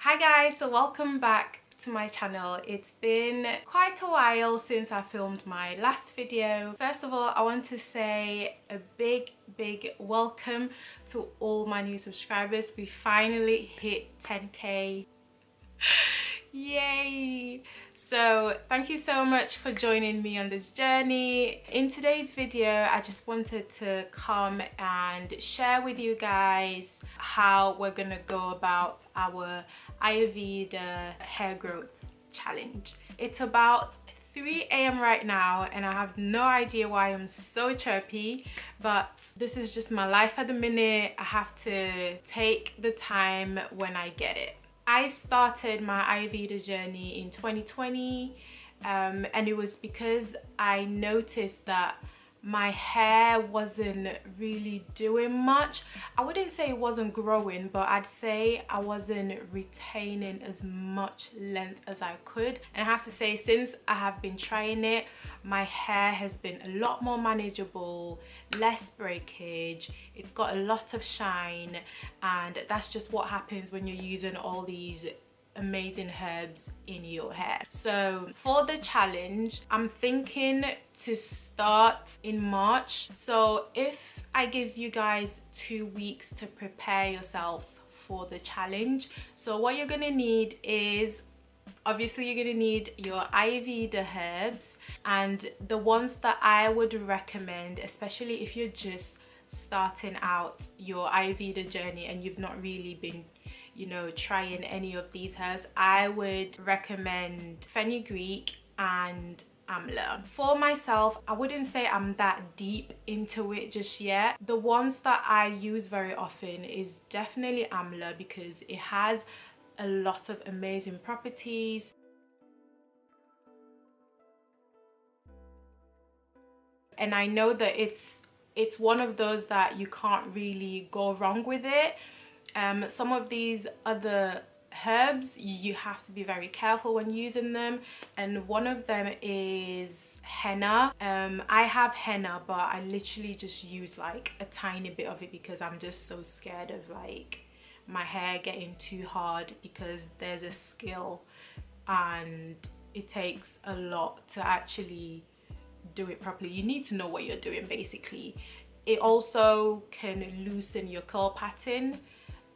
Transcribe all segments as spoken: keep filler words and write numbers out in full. Hi guys, so welcome back to my channel. It's been quite a while since I filmed my last video. First of all, I want to say a big big welcome to all my new subscribers. We finally hit ten K. Yay! So thank you so much for joining me on this journey. In today's video, I just wanted to come and share with you guys how we're gonna go about our Ayurveda hair growth challenge. It's about three A M right now and I have no idea why I'm so chirpy, but this is just my life at the minute. I have to take the time when I get it. I started my Ayurveda journey in twenty twenty um, and it was because I noticed that my hair wasn't really doing much. I wouldn't say it wasn't growing, but I'd say I wasn't retaining as much length as I could. And I have to say, since I have been trying it, my hair has been a lot more manageable, less breakage, it's got a lot of shine, and that's just what happens when you're using all these amazing herbs in your hair. So for the challenge, I'm thinking to start in March. So if I give you guys two weeks to prepare yourselves for the challenge, so what you're gonna need is, obviously you're gonna need your Ayurveda herbs, and the ones that I would recommend, especially if you're just starting out your Ayurveda journey and you've not really been, you know, trying any of these herbs, I would recommend fenugreek and amla. For myself, I wouldn't say I'm that deep into it just yet. The ones that I use very often is definitely amla because it has a lot of amazing properties. And I know that it's it's one of those that you can't really go wrong with it. Um, some of these other herbs, you have to be very careful when using them, and one of them is henna. Um, I have henna, but I literally just use like a tiny bit of it because I'm just so scared of like my hair getting too hard, because there's a skill and it takes a lot to actually do it properly. You need to know what you're doing basically. It also can loosen your curl pattern,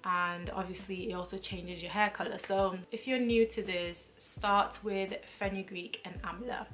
and obviously it also changes your hair color. So if you're new to this, start with fenugreek and amla.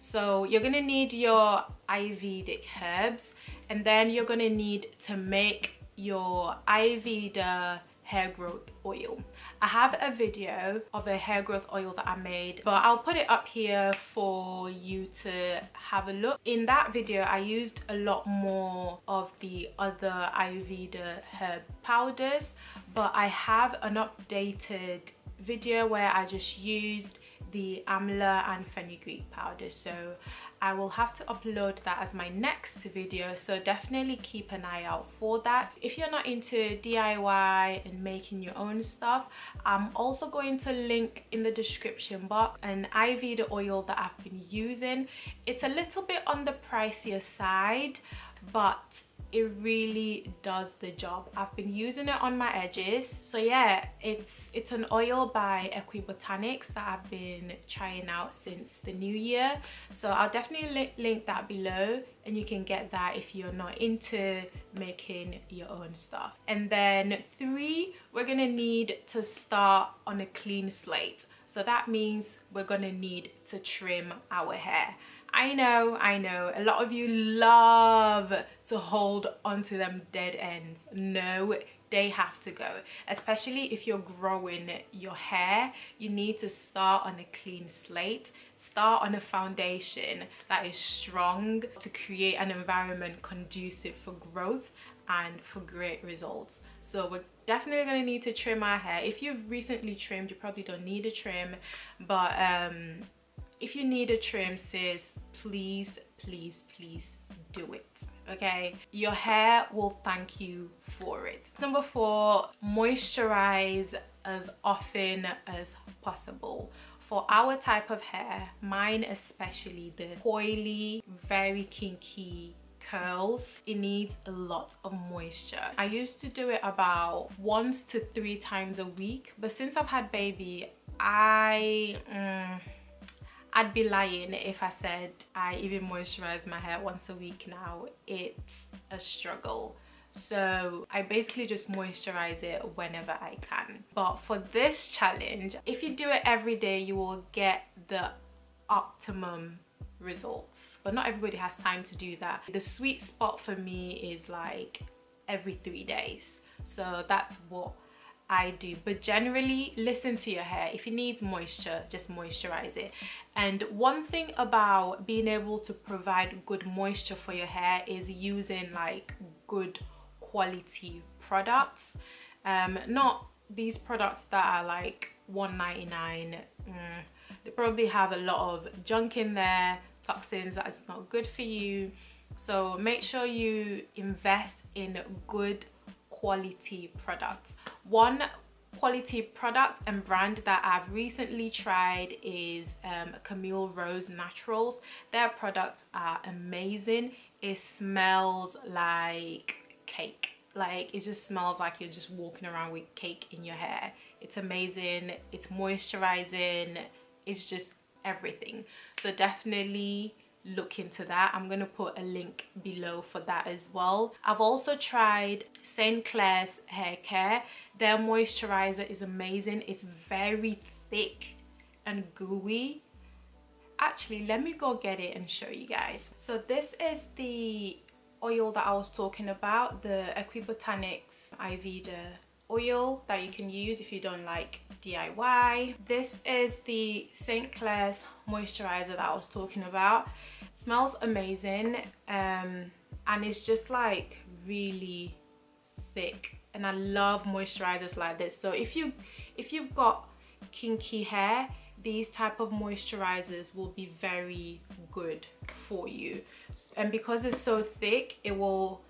So you're gonna need your Ayurvedic herbs, and then you're gonna need to make your Ayurveda hair growth oil. I have a video of a hair growth oil that I made, but I'll put it up here for you to have a look. In that video, I used a lot more of the other Ayurveda herb powders, but I have an updated video where I just used the amla and fenugreek powder, so I will have to upload that as my next video, so definitely keep an eye out for that. If you're not into D I Y and making your own stuff, I'm also going to link in the description box an Ayurveda oil that I've been using. It's a little bit on the pricier side, but it really does the job. I've been using it on my edges. So yeah, it's it's an oil by Equi Botanics that I've been trying out since the new year, so I'll definitely li link that below, and you can get that if you're not into making your own stuff. And then three, we're gonna need to start on a clean slate, so that means we're gonna need to trim our hair. I know, I know, a lot of you love to hold onto them dead ends. No, they have to go. Especially if you're growing your hair, you need to start on a clean slate. Start on a foundation that is strong to create an environment conducive for growth and for great results. So we're definitely going to need to trim our hair. If you've recently trimmed, you probably don't need a trim, but um if you need a trim, sis, please, please, please do it, okay? Your hair will thank you for it. Number four, moisturize as often as possible. For our type of hair, mine especially, the coily, very kinky, curls, it needs a lot of moisture. I used to do it about once to three times a week, but since I've had baby, I... Mm, I'd be lying if I said I even moisturize my hair once a week now. It's a struggle. So I basically just moisturize it whenever I can. But for this challenge, if you do it every day, you will get the optimum results. But not everybody has time to do that. The sweet spot for me is like every three days. So that's what I do. But generally, listen to your hair. If it needs moisture, just moisturize it. And one thing about being able to provide good moisture for your hair is using like good quality products, um not these products that are like one ninety-nine. Mm, they probably have a lot of junk in there, toxins that is not good for you. So make sure you invest in good quality products. One quality product and brand that I've recently tried is um, Camille Rose Naturals. Their products are amazing. It smells like cake. Like, it just smells like you're just walking around with cake in your hair. It's amazing. It's moisturizing. It's just everything. So definitely look into that. I'm gonna put a link below for that as well. I've also tried Saint Clair's hair care. Their moisturizer is amazing. It's very thick and gooey. Actually, let me go get it and show you guys. So this is the oil that I was talking about, the Equibotanics Ayurveda oil that you can use if you don't like D I Y. This is the Saint Clair's moisturizer that I was talking about. It smells amazing, um, and it's just like really thick, and I love moisturizers like this. So if you if you've got kinky hair, these type of moisturizers will be very good for you. And because it's so thick, it will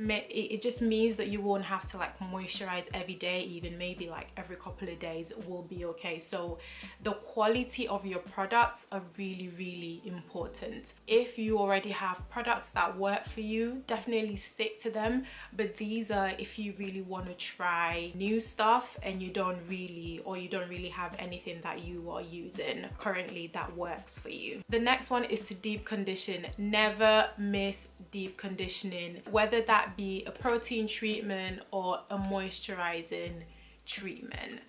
it just means that you won't have to like moisturize every day. Even maybe like every couple of days will be okay. So the quality of your products are really, really important. If you already have products that work for you, definitely stick to them, but these are if you really want to try new stuff and you don't really or you don't really have anything that you are using currently that works for you. The next one is to deep condition. Never miss deep conditioning, whether that be a protein treatment or a moisturizing treatment.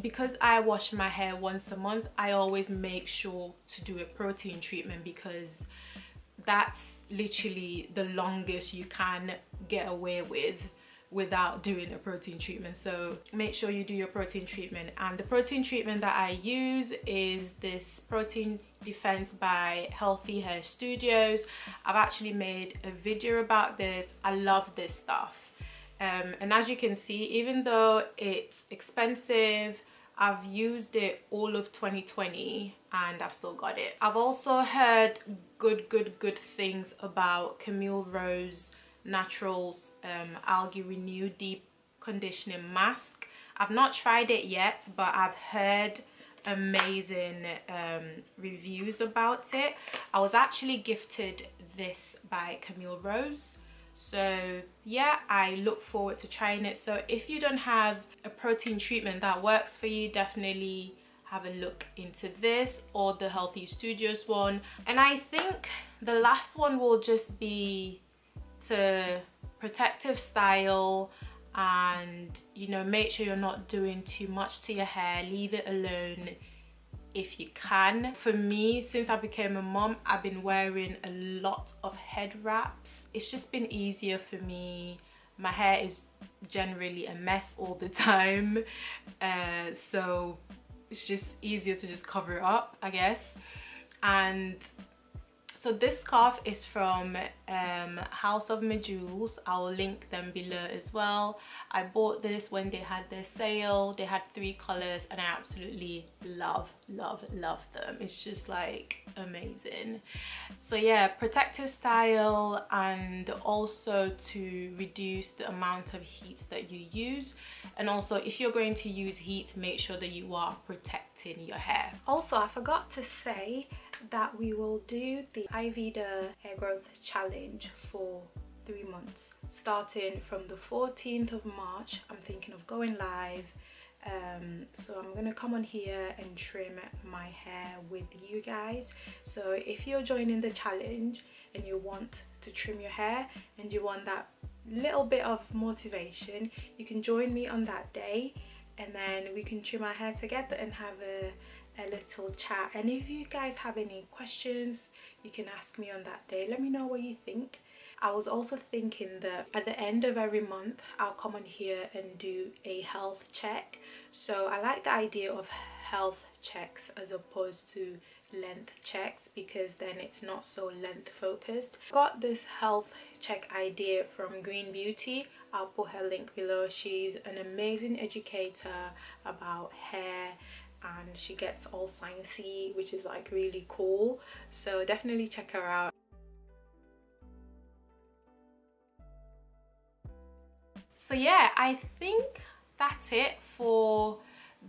Because I wash my hair once a month, I always make sure to do a protein treatment because that's literally the longest you can get away with without doing a protein treatment. So make sure you do your protein treatment. And the protein treatment that I use is this Protein Defense by Healthy Hair Studios. I've actually made a video about this. I love this stuff, um, and as you can see, even though it's expensive, I've used it all of twenty twenty and I've still got it. I've also heard good good good things about Camille Rose Naturals um, Algae Renew Deep Conditioning Mask. I've not tried it yet, but I've heard amazing um, reviews about it. I was actually gifted this by Camille Rose. So yeah, I look forward to trying it. So if you don't have a protein treatment that works for you, definitely have a look into this or the Healthy Studios one. And I think the last one will just be to protective style, and you know, make sure you're not doing too much to your hair. Leave it alone if you can. For me, since I became a mom, I've been wearing a lot of head wraps. It's just been easier for me. My hair is generally a mess all the time, uh, so it's just easier to just cover it up, I guess. And so this scarf is from um, House of My Jewels. I'll link them below as well. I bought this when they had their sale. They had three colors and I absolutely love, love, love them. It's just like amazing. So yeah, protective style, and also to reduce the amount of heat that you use. And also if you're going to use heat, make sure that you are protecting your hair. Also, I forgot to say that we will do the Ayurveda hair growth challenge for three months. Starting from the fourteenth of March, I'm thinking of going live. Um, so I'm gonna come on here and trim my hair with you guys. So if you're joining the challenge and you want to trim your hair and you want that little bit of motivation, you can join me on that day, and then we can trim our hair together and have a, a little chat. And if you guys have any questions, you can ask me on that day. Let me know what you think. I was also thinking that at the end of every month, I'll come on here and do a health check. So I like the idea of health checks as opposed to length checks, because then it's not so length focused. Got this health check idea from Green Beauty. I'll put her link below. She's an amazing educator about hair, and she gets all sciencey, which is like really cool. So definitely check her out. So yeah, I think that's it for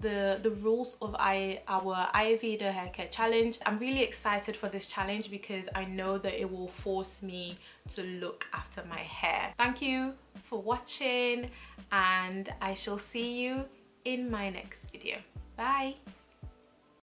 the the rules of I, our Ayurveda haircare challenge. I'm really excited for this challenge because I know that it will force me to look after my hair. Thank you for watching, and I shall see you in my next video. Bye.